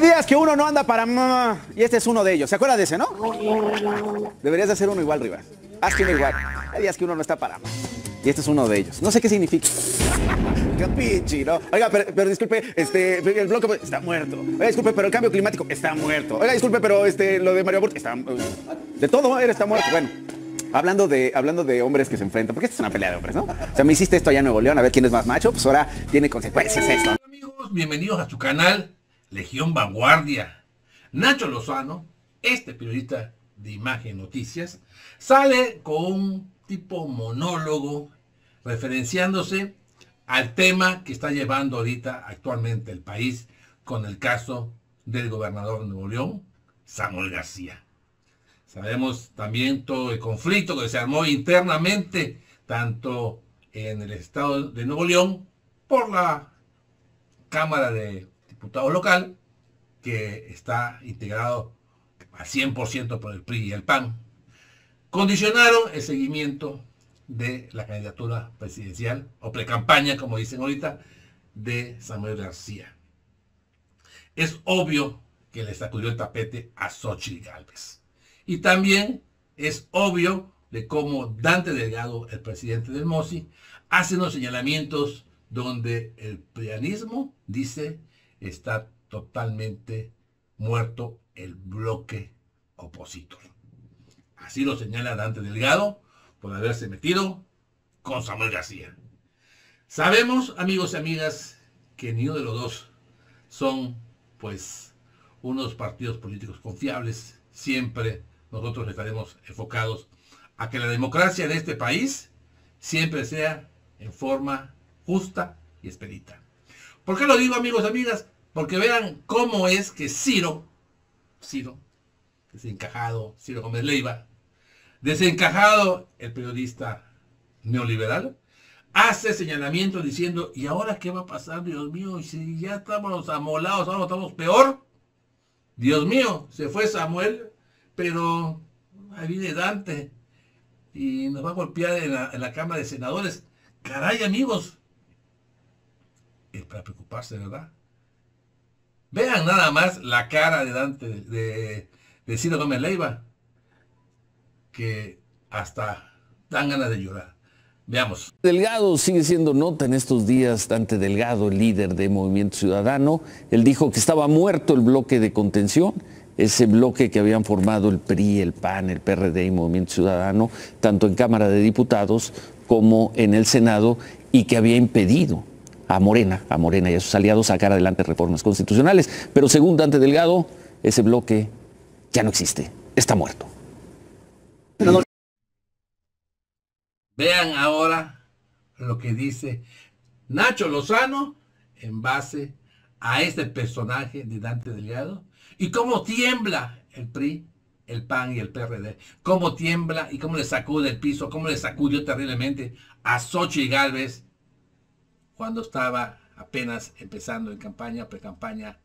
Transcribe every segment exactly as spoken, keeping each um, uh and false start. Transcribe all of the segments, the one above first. Hay días que uno no anda para mamá y este es uno de ellos. ¿Se acuerda de ese, no? Deberías de hacer uno igual, Riva. Hazte uno igual. Hay días que uno no está para mamá y este es uno de ellos. No sé qué significa. Capichi, ¿no? Oiga, pero, pero disculpe, este, el bloque está muerto. Oiga, disculpe, pero el cambio climático está muerto. Oiga, disculpe, pero este, lo de Mario Burt está... De todo, él está muerto. Bueno, hablando de, hablando de hombres que se enfrentan, porque esta es una pelea de hombres, ¿no? O sea, me hiciste esto allá en Nuevo León, a ver quién es más macho, pues ahora tiene consecuencias esto. Hola, amigos, bienvenidos a su canal Legión Vanguardia. Nacho Lozano, este periodista de Imagen Noticias, sale con un tipo monólogo referenciándose al tema que está llevando ahorita actualmente el país con el caso del gobernador de Nuevo León, Samuel García. Sabemos también todo el conflicto que se armó internamente, tanto en el estado de Nuevo León, por la Cámara de Diputados local, que está integrado al cien por ciento por el P R I y el P A N. Condicionaron el seguimiento de la candidatura presidencial o precampaña, como dicen ahorita, de Samuel García. Es obvio que le sacudió el tapete a Xóchitl Gálvez. Y también es obvio de cómo Dante Delgado, el presidente del M O C I, hace unos señalamientos donde el prianismo dice está totalmente muerto el bloque opositor. Así lo señala Dante Delgado, por haberse metido con Samuel García. Sabemos, amigos y amigas, que ni uno de los dos son, pues, unos partidos políticos confiables. Siempre nosotros estaremos enfocados a que la democracia de este país siempre sea en forma justa y expedita. ¿Por qué lo digo, amigos y amigas? Porque vean cómo es que Ciro, Ciro, desencajado, Ciro Gómez Leyva, desencajado el periodista neoliberal, hace señalamientos diciendo, ¿y ahora qué va a pasar, Dios mío? Si ya estamos amolados, ahora estamos peor. Dios mío, se fue Samuel, pero ahí viene Dante y nos va a golpear en la, en la Cámara de Senadores. Caray, amigos, es para preocuparse, ¿verdad? Vean nada más la cara de Dante, de, de Ciro Gómez Leyva, que hasta dan ganas de llorar. Veamos. Delgado sigue siendo nota en estos días. Dante Delgado, el líder de Movimiento Ciudadano, él dijo que estaba muerto el bloque de contención, ese bloque que habían formado el P R I, el P A N, el P R D y Movimiento Ciudadano, tanto en Cámara de Diputados como en el Senado, y que había impedido a Morena, a Morena y a sus aliados sacar adelante reformas constitucionales. Pero según Dante Delgado, ese bloque ya no existe, está muerto. Vean ahora lo que dice Nacho Lozano en base a este personaje de Dante Delgado y cómo tiembla el P R I, el P A N y el P R D. Cómo tiembla y cómo le sacude el piso, cómo le sacudió terriblemente a Xóchitl Gálvez cuando estaba apenas empezando en campaña, pre-campaña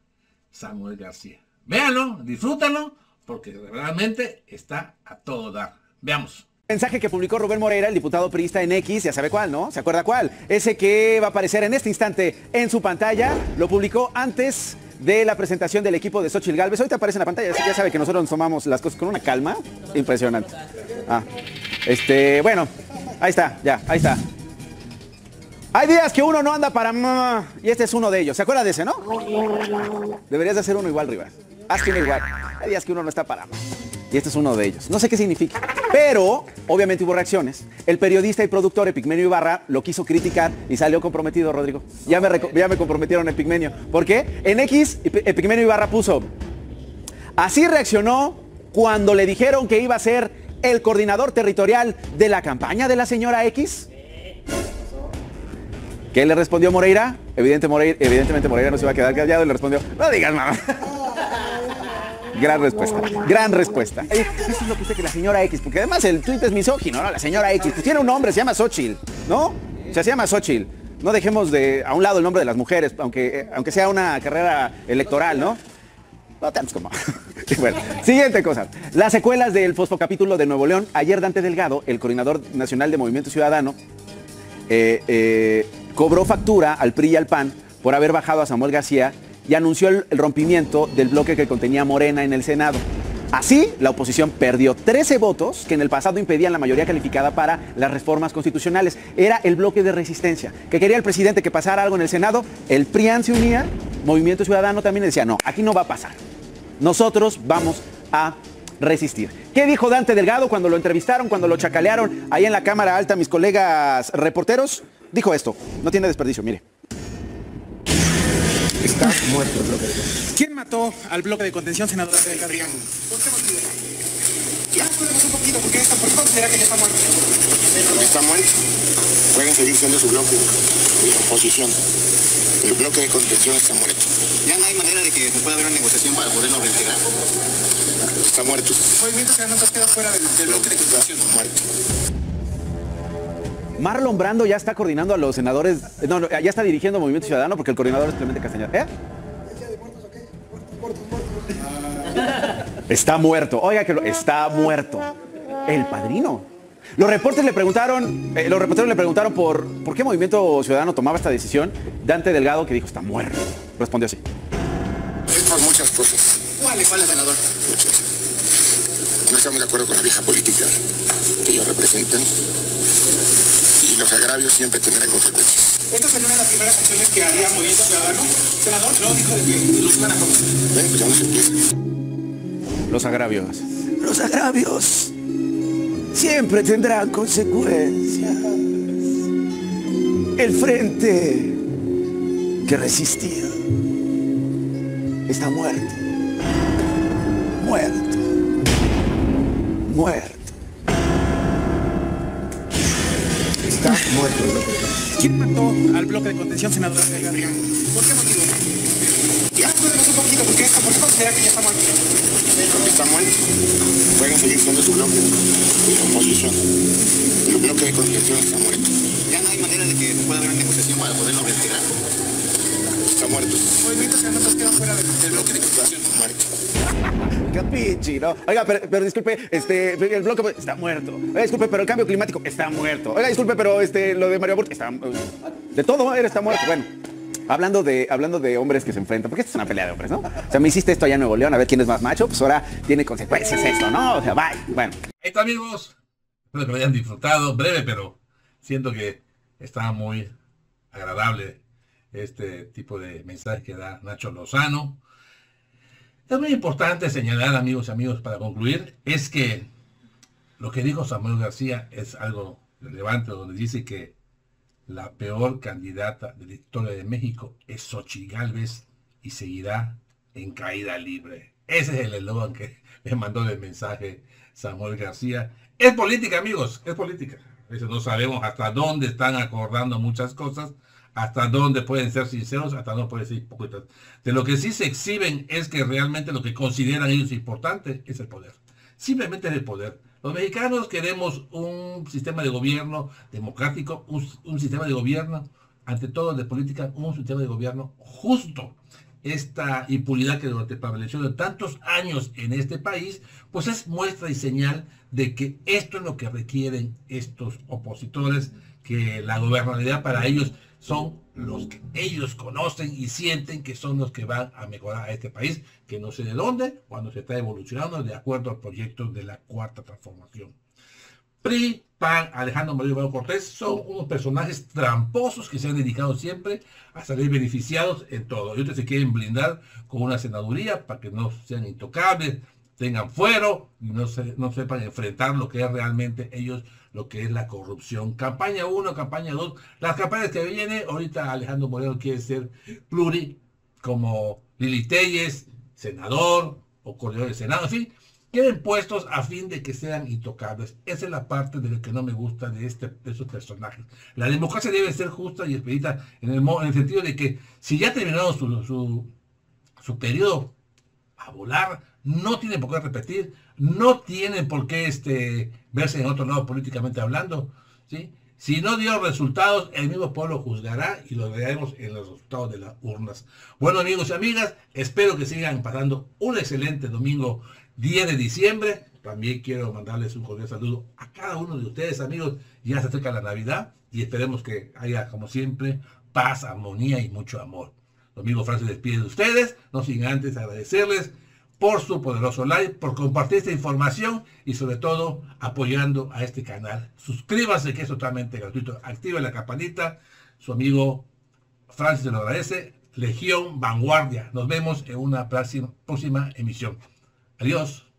Samuel García. Véanlo, disfrútalo, porque realmente está a todo dar. Veamos. Mensaje que publicó Rubén Moreira, el diputado priista en X, ya sabe cuál, ¿no? ¿Se acuerda cuál? Ese que va a aparecer en este instante en su pantalla, lo publicó antes de la presentación del equipo de Xóchitl Gálvez. Ahorita aparece en la pantalla, así que ya sabe que nosotros nos tomamos las cosas con una calma impresionante. Ah, este, bueno, ahí está, ya, ahí está. Hay días que uno no anda para mamá y este es uno de ellos. ¿Se acuerda de ese, no? Deberías de hacer uno igual, Rivas. Hazte uno igual. Hay días que uno no está para mamá y este es uno de ellos. No sé qué significa, pero obviamente hubo reacciones. El periodista y productor Epigmenio Ibarra lo quiso criticar y salió comprometido, Rodrigo. Ya me, ya me comprometieron Epigmenio. ¿Por qué? En X, Epigmenio Ibarra puso: así reaccionó cuando le dijeron que iba a ser el coordinador territorial de la campaña de la señora X. ¿Qué le respondió Moreira? Evidente Moreira? Evidentemente Moreira no se iba a quedar callado y le respondió: no digas mamá. Gran respuesta, gran respuesta. Eso es lo que dice que la señora X, porque además el tuit es misógino, ¿no? La señora X, pues tiene un nombre, se llama Xóchitl, ¿no? O sea, se llama Xóchitl. No dejemos de a un lado el nombre de las mujeres, aunque, eh, aunque sea una carrera electoral, ¿no? No tanto como... Bueno, siguiente cosa. Las secuelas del fosfocapítulo de Nuevo León. Ayer Dante Delgado, el coordinador nacional de Movimiento Ciudadano, eh, eh, cobró factura al P R I y al P A N por haber bajado a Samuel García y anunció el, el rompimiento del bloque que contenía Morena en el Senado. Así, la oposición perdió trece votos que en el pasado impedían la mayoría calificada para las reformas constitucionales. Era el bloque de resistencia, que quería el presidente que pasara algo en el Senado. El PRIAN se unía, Movimiento Ciudadano también decía, no, aquí no va a pasar. Nosotros vamos a resistir. ¿Qué dijo Dante Delgado cuando lo entrevistaron, cuando lo chacalearon ahí en la Cámara Alta, mis colegas reporteros? Dijo esto, no tiene desperdicio, mire. Está muerto el bloque de contención. ¿Quién mató al bloque de contención, senadora del Cadrián? ¿Por qué motivo? Ya podemos un poquito, porque esta por favor será que ya está muerto. Porque está muerto. Pueden seguir siendo su bloque de oposición. El bloque de contención está muerto. Ya no hay manera de que se pueda haber una negociación para poderlo reintegrar. Está muerto. El movimiento se ha quedado fuera del, del bloque de contención. Muerto. Marlon Brando ya está coordinando a los senadores, no, no, ya está dirigiendo Movimiento Ciudadano porque el coordinador es Clemente Castañeda. ¿Eh? Está muerto, oiga que lo, está muerto. El padrino. Los reportes le preguntaron, eh, los reporteros le preguntaron por, por qué Movimiento Ciudadano tomaba esta decisión. Dante Delgado, que dijo, está muerto, respondió así. Es por muchas cosas. ¿Cuál es, cuál es, senador? Muchas. No estamos de acuerdo con la vieja política que ellos representan. Y los agravios siempre tendrán consecuencias. ¿Esta sería una de las primeras acciones que haría Movimiento Ciudadano? Senador, no dijo de que los van a conocer. Ven, pues ya no se empieza. Los agravios. Los agravios siempre tendrán consecuencias. El frente que resistía está muerto. Muerto. Muerto. Está muerto. ¿Quién mató al bloque de contención, senadora García? ¿Por qué motivo? Ya podemos un poquito porque esta por será que ya está muerto. Porque está muerto. Pueden seguir siendo su bloque de oposición. El bloque de contención está muerto. Ya no hay manera de que se pueda haber una negociación para poderlo retirar. Está muerto. Movimientos que nosotros quedan fuera del bloque de contención. Muerto. Capichi, ¿no? Oiga, pero, pero disculpe, este, el bloque está muerto. Oiga, disculpe, pero el cambio climático está muerto. Oiga, disculpe, pero este, lo de Mario Burke está... De todo, él está muerto. Bueno, hablando de, hablando de hombres que se enfrentan, porque esta es una pelea de hombres, ¿no? O sea, me hiciste esto allá en Nuevo León, a ver quién es más macho, pues ahora tiene consecuencias esto, ¿no? O sea, bye. Bueno. Esto, amigos, espero que lo hayan disfrutado. Breve, pero siento que está muy agradable este tipo de mensaje que da Nacho Lozano. Es muy importante señalar, amigos y amigos, para concluir, es que lo que dijo Samuel García es algo relevante, donde dice que la peor candidata de la historia de México es Xóchitl Gálvez y seguirá en caída libre. Ese es el eslogan que le mandó el mensaje Samuel García. Es política, amigos, es política. Eso no sabemos hasta dónde están acordando muchas cosas, hasta dónde pueden ser sinceros, hasta dónde pueden ser hipócritas. De lo que sí se exhiben es que realmente lo que consideran ellos importante es el poder. Simplemente es el poder. Los mexicanos queremos un sistema de gobierno democrático, un, un sistema de gobierno, ante todo de política, un sistema de gobierno justo. Esta impunidad que durante prevaleció de tantos años en este país, pues es muestra y señal de que esto es lo que requieren estos opositores, que la gobernabilidad para ellos son los que ellos conocen y sienten que son los que van a mejorar a este país, que no sé de dónde, cuando se está evolucionando de acuerdo al proyecto de la Cuarta Transformación. P R I, PAN, Alejandro Mario Moreno Cortés son unos personajes tramposos que se han dedicado siempre a salir beneficiados en todo. Y otros se quieren blindar con una senaduría para que no sean intocables, tengan fuero y no, se, no sepan enfrentar lo que es realmente ellos, lo que es la corrupción. Campaña uno, campaña dos, las campañas que vienen, ahorita Alejandro Moreno quiere ser pluri, como Lili Tellez, senador o coordinador del Senado, en fin, quieren puestos a fin de que sean intocables. Esa es la parte de lo que no me gusta de, este, de esos personajes. La democracia debe ser justa y expedita en el, en el sentido de que si ya terminaron su, su, su periodo a volar, no tienen por qué repetir, no tienen por qué este, verse en otro lado políticamente hablando, ¿sí? Si no dio resultados, el mismo pueblo juzgará y lo veremos en los resultados de las urnas. Bueno, amigos y amigas, espero que sigan pasando un excelente domingo diez de diciembre. También quiero mandarles un cordial saludo a cada uno de ustedes, amigos. Ya se acerca la Navidad y esperemos que haya, como siempre, paz, armonía y mucho amor. Domingo Francis les pide de ustedes, no sin antes agradecerles por su poderoso like, por compartir esta información y sobre todo apoyando a este canal. Suscríbase, que es totalmente gratuito. Active la campanita. Su amigo Francis lo agradece. Legión Vanguardia. Nos vemos en una próxima emisión. Adiós.